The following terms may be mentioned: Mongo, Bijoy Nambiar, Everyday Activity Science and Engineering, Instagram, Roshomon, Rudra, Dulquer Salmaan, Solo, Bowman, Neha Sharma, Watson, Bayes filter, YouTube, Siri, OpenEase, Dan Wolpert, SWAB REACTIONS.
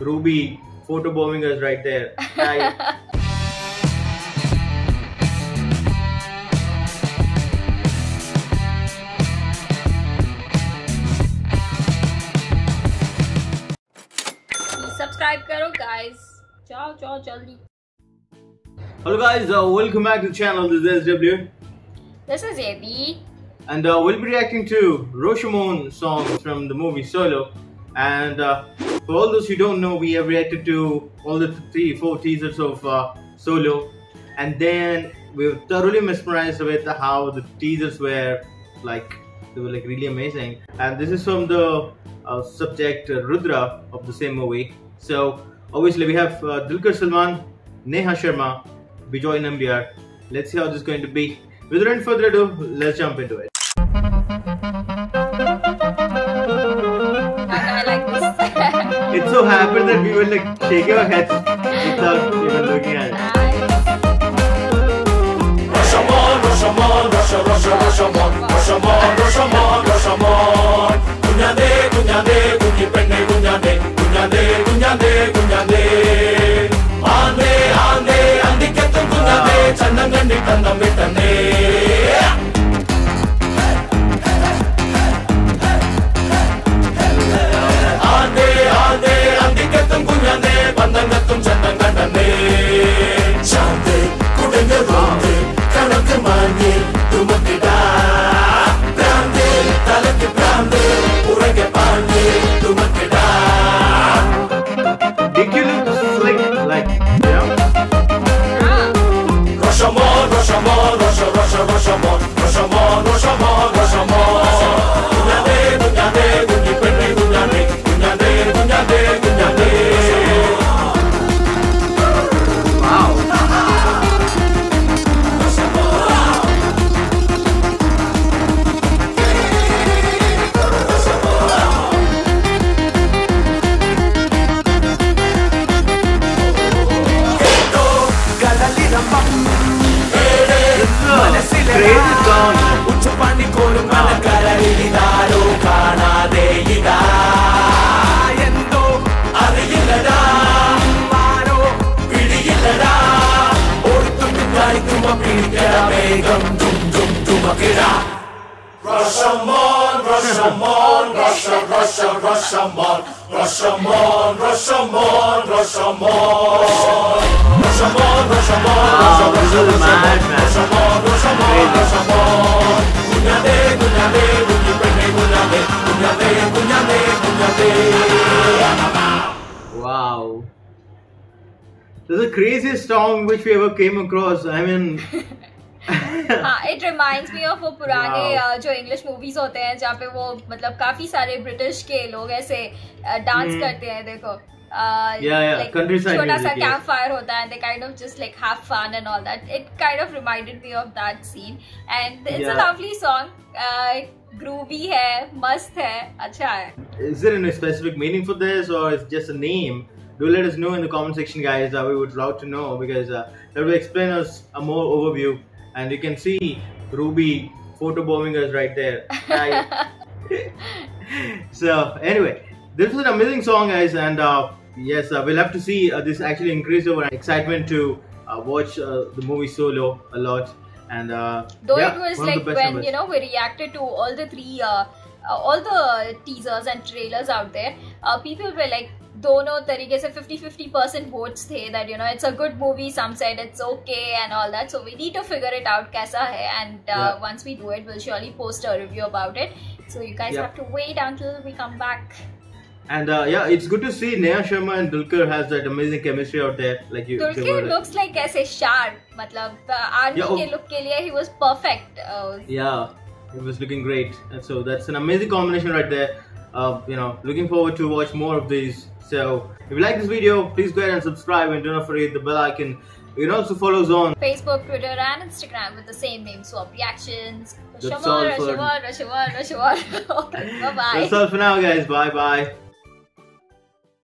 Ruby, photobombing us right there. Hi. Subscribe करो guys, जाओ जाओ जल्दी। Hello guys, welcome back to the channel. This is SW. This is AB. And we'll be reacting to Roshomon songs from the movie Solo. And for all those who don't know, we have reacted to all the 3-4 teasers of Solo. And then we were thoroughly mesmerized with how the teasers were, like, they were like really amazing. And this is from the subject Rudra of the same movie. So obviously we have Dulquer Salmaan, Neha Sharma, Bijoy Nambiar. Let's see how this is going to be. Without further ado, let's jump into it. It so happened that we were like shaking our heads without even looking at it. Roshomon, Roshomon, Roshomon, Roshomon, Roshomon, Roshomon. Kunyade, kunyade, kunyi penne, kunyade, kunyade, kunyade, kunyade. Ande, ande, andi ketum kunyade, chandam nandi kandam vitane. Ande, ande, andi ketum kunyade, bandam ketum chandam kandane. Chante, kudenge ronde, kanakku manye, tumakku da. Brande, talakku brande. Roshomon, Roshomon, Roshomon, Roshomon, Roshomon, Roshomon. Wow. This is the craziest song which we ever came across. I mean, it reminds me of वो पुराने जो English movies होते हैं जहाँ पे वो मतलब काफी सारे ब्रिटिश के लोग ऐसे डांस करते हैं. देखो छोटा सा कैंप फायर होता है, they kind of just like have fun and all that. It kind of reminded me of that scene and it's a lovely song. Groovy है, मस्त है, अच्छा है. Is there any specific meaning for this or it's just a name? Do let us know in the comment section, guys. We would love to know because that will explain us a more overview. And you can see Ruby photobombing us right there. So anyway, this was an amazing song, guys. And yes, we'll have to see. This actually increased our excitement to watch the movie Solo a lot. And though it was like when you know we reacted to all the three, all the teasers and trailers out there, people were like. दोनों तरीके से 50-50% votes थे that you know it's a good movie, some said it's okay and all that, so we need to figure it out कैसा है and once we do it we'll surely post a review about it, so you guys have to wait until we come back. And yeah, it's good to see Neha Sharma and Dulquer has that amazing chemistry out there. Like you, Dulquer looks like ऐसे sharp, मतलब army के look के लिए he was perfect. Yeah, he was looking great, and so that's an amazing combination right there. You know, looking forward to watch more of these. So if you like this video, please go ahead and subscribe and do not forget the bell icon. You can also follow us on Facebook, Twitter and Instagram with the same name, Swap Reactions. That's all for now, guys. Bye bye.